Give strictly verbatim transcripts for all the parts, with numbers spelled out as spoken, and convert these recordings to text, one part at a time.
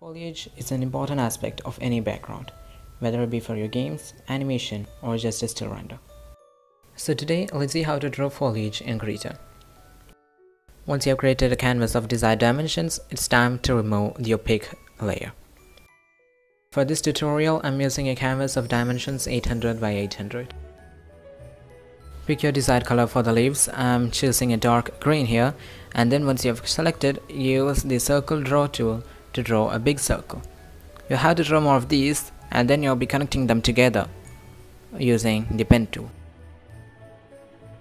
Foliage is an important aspect of any background, whether it be for your games, animation, or just a still render. So today, let's see how to draw foliage in Krita. Once you have created a canvas of desired dimensions, it's time to remove the opaque layer. For this tutorial, I'm using a canvas of dimensions eight hundred by eight hundred. Pick your desired color for the leaves. I'm choosing a dark green here, and then once you have selected, use the circle draw tool to draw a big circle. You have to draw more of these, and then you'll be connecting them together using the pen tool.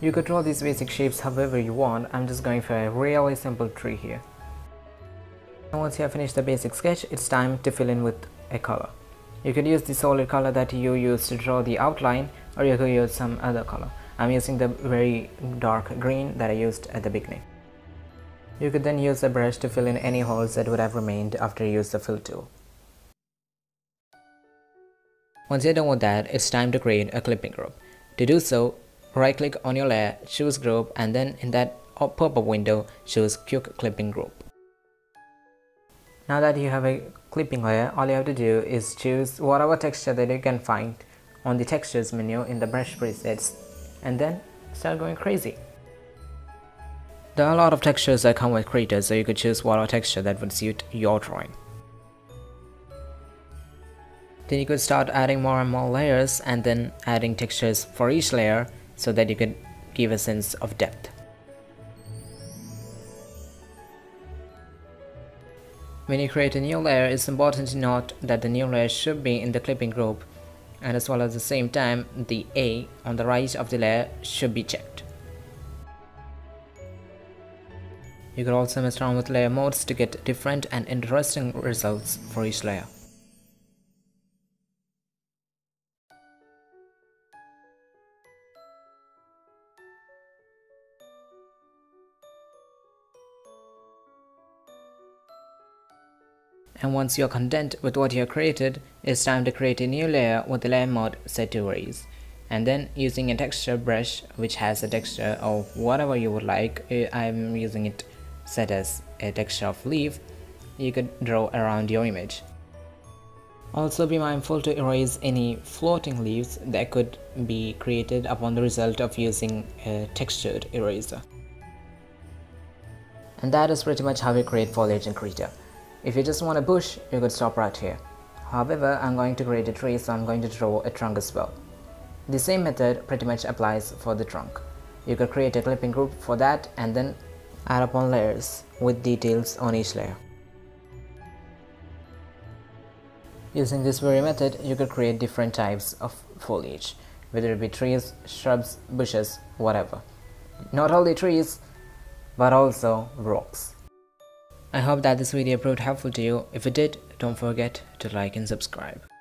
You could draw these basic shapes however you want. I'm just going for a really simple tree here. And once you have finished the basic sketch, it's time to fill in with a color. You could use the solid color that you used to draw the outline, or you could use some other color. I'm using the very dark green that I used at the beginning. You could then use a brush to fill in any holes that would have remained after you use the fill tool. Once you're done with that, it's time to create a clipping group. To do so, right click on your layer, choose group, and then in that pop-up window, choose quick clipping group. Now that you have a clipping layer, all you have to do is choose whatever texture that you can find on the textures menu in the brush presets, and then start going crazy. There are a lot of textures that come with Krita, so you could choose whatever texture that would suit your drawing. Then you could start adding more and more layers and then adding textures for each layer so that you could give a sense of depth. When you create a new layer, it's important to note that the new layer should be in the clipping group, and as well as the same time, the A on the right of the layer should be checked. You could also mess around with layer modes to get different and interesting results for each layer. And once you're content with what you have created, it's time to create a new layer with the layer mode set to raise. And then using a texture brush which has a texture of whatever you would like, I'm using it set as a texture of leaf, you could draw around your image. Also be mindful to erase any floating leaves that could be created upon the result of using a textured eraser. And that is pretty much how we create foliage in Krita. If you just want a bush, you could stop right here. However, I'm going to create a tree, so I'm going to draw a trunk as well. The same method pretty much applies for the trunk. You could create a clipping group for that and then add upon layers with details on each layer. Using this very method, you could create different types of foliage, whether it be trees, shrubs, bushes, whatever. Not only trees, but also rocks. I hope that this video proved helpful to you. If it did, don't forget to like and subscribe.